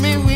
me.